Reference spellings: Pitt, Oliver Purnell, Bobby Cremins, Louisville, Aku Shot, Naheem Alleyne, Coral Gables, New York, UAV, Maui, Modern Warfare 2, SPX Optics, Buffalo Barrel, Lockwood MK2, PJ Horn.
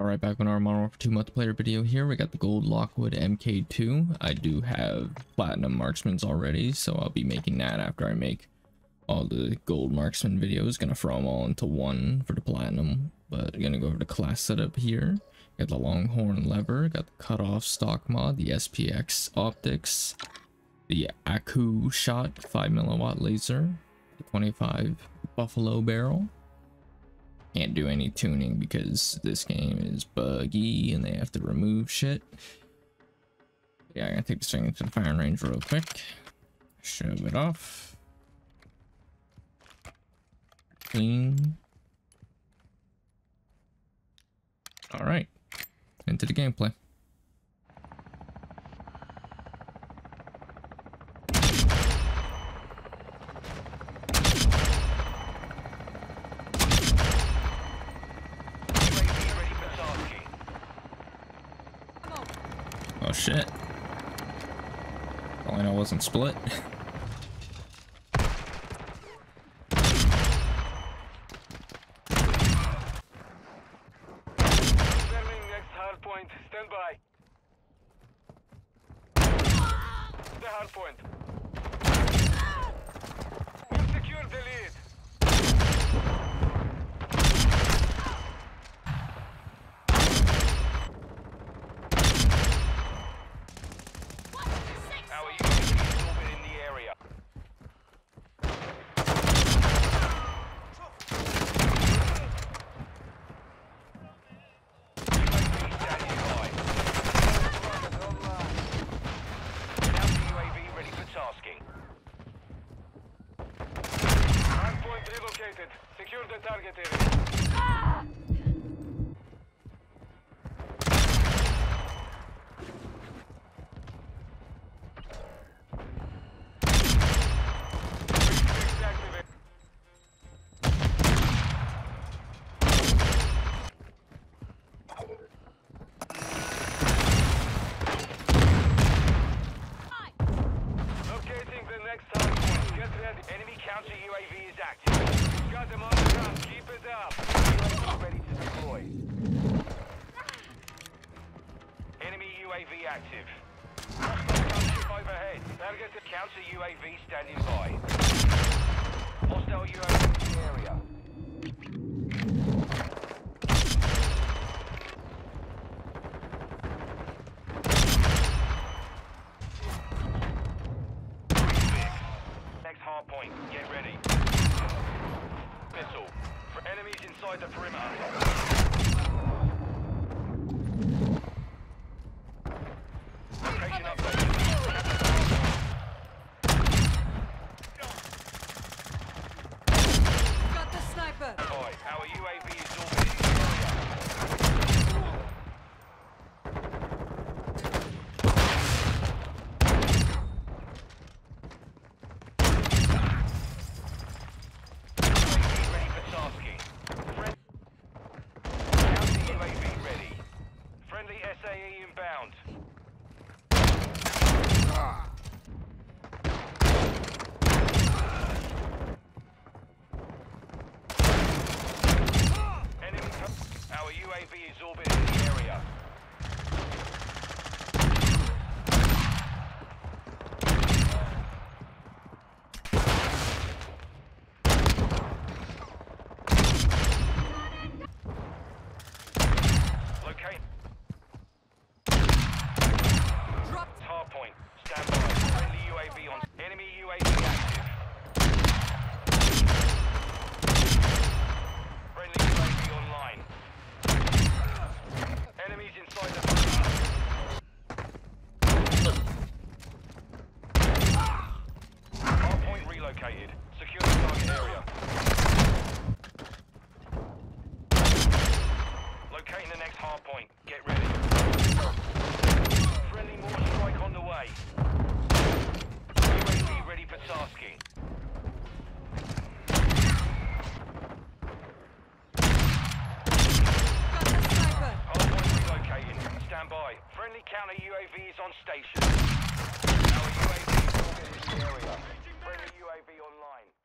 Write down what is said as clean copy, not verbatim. Alright, back on our Modern Warfare 2 multiplayer video here. We got the gold Lockwood MK2. I do have platinum marksmans already, so I'll be making that after I make all the gold marksman videos. Gonna throw them all into one for the platinum, but I'm gonna go over the class setup here. Got the longhorn lever, got the cutoff stock mod, the SPX optics, the Aku Shot 5mm laser, the 25 Buffalo barrel. Can't do any tuning because this game is buggy and they have to remove shit. Yeah, I'm gonna take this thing to the firing range real quick. Shove it off. Clean. Alright. Into the gameplay. Oh shit. Well, I know it wasn't split. Confirming next hard point. Stand by. The hard point. We've secured the lead. Secure the target area. Ah! Locating the next target. Get ready. Enemy counter UAV is active. Got them on the ground, keep it up. UAV ready to deploy. Enemy UAV active. Hostile counter overhead. Target counter UAV standing by. Hostile UAV in the area. Next hard point, get ready. Missile. For enemies inside the perimeter. Location update. Got the sniper. Right, our UAV is orbiting the inbound. Enemy. Our UAV is orbiting the area. Locate. Point. Stand by. Friendly UAV on. Enemy UAV active. Friendly UAV online. Enemies inside the perimeter. Our point relocated. Secure the target area. Locating the next hard point. Get ready. Friendly more strike on the way. UAV ready for tasking. Got the sniper. Hardpoint relocating. Stand by. Friendly counter UAV is on station. Our UAV is in the area. Friendly UAV online.